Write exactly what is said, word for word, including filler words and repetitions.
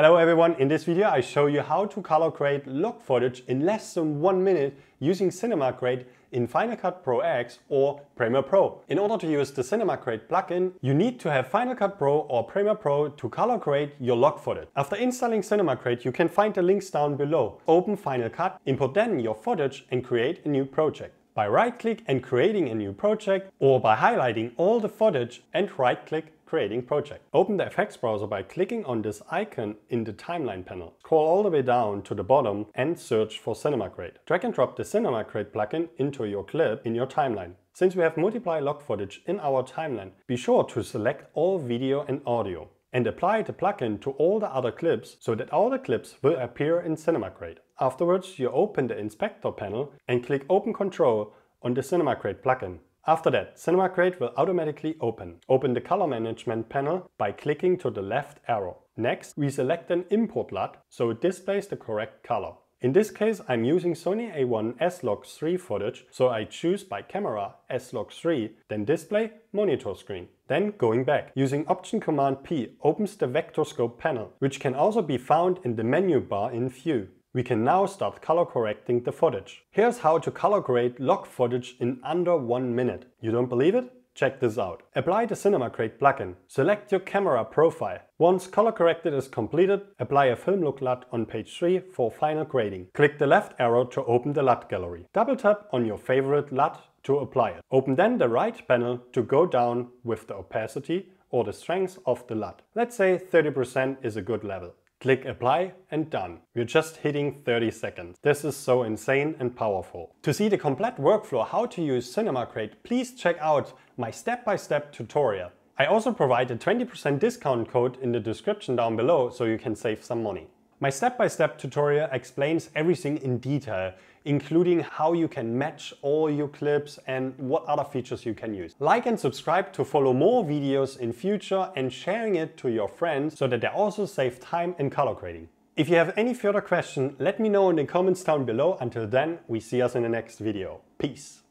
Hello everyone, in this video I show you how to color grade log footage in less than one minute using Cinema Grade in Final Cut Pro X or Premiere Pro. In order to use the Cinema Grade plugin, you need to have Final Cut Pro or Premiere Pro to color grade your log footage. After installing Cinema Grade, you can find the links down below. Open Final Cut, input then your footage and create a new project. By right-click and creating a new project, or by highlighting all the footage and right-click creating project. Open the F X browser by clicking on this icon in the timeline panel. Scroll all the way down to the bottom and search for Cinema Grade. Drag and drop the Cinema Grade plugin into your clip in your timeline. Since we have multiple log footage in our timeline, be sure to select all video and audio and apply the plugin to all the other clips so that all the clips will appear in Cinema Grade. Afterwards, you open the Inspector panel and click Open Control on the Cinema Grade plugin. After that, Cinema Grade will automatically open. Open the Color Management panel by clicking to the left arrow. Next, we select an import L U T so it displays the correct color. In this case, I'm using Sony A one S log three footage, so I choose by camera S log three, then display monitor screen. Then going back, using Option Command P opens the vectorscope panel, which can also be found in the menu bar in View. We can now start color correcting the footage. Here's how to color grade log footage in under one minute. You don't believe it? Check this out. Apply the Cinema Grade plugin. Select your camera profile. Once color corrected is completed, apply a Film Look L U T on page three for final grading. Click the left arrow to open the L U T gallery. Double tap on your favorite L U T to apply it. Open then the right panel to go down with the opacity or the strength of the L U T. Let's say thirty percent is a good level. Click apply and done. We're just hitting thirty seconds. This is so insane and powerful. To see the complete workflow how to use Cinema Grade, please check out my step-by-step tutorial. I also provide a twenty percent discount code in the description down below so you can save some money. My step-by-step tutorial explains everything in detail, including how you can match all your clips and what other features you can use. Like and subscribe to follow more videos in future and sharing it to your friends so that they also save time in color grading. If you have any further question, let me know in the comments down below. Until then, we see us in the next video. Peace!